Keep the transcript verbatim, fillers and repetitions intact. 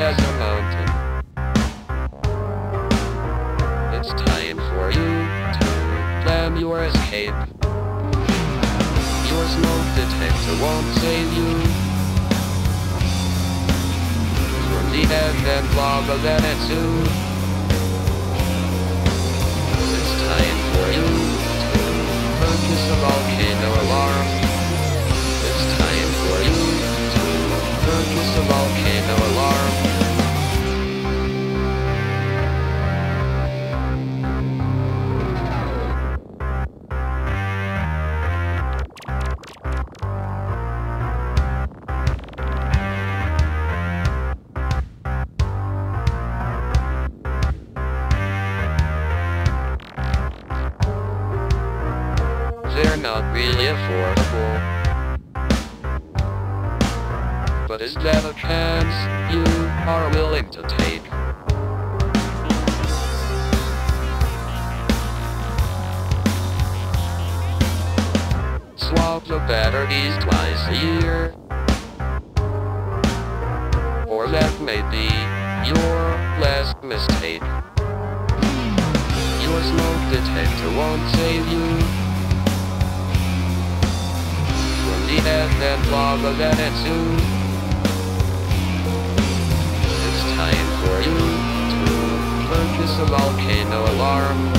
as a mountain. It's time for you to plan your escape. Your smoke detector won't save you from the and lava that ensues. It's time for you to purchase a volcano alarm. It's time for you to purchase a volcano alarm. They're not really affordable, but is that a chance you are willing to take? Swap the batteries twice a year, or that may be your last mistake. Your smoke detector won't save you and lava that ensues. It's time for you to purchase a volcano alarm.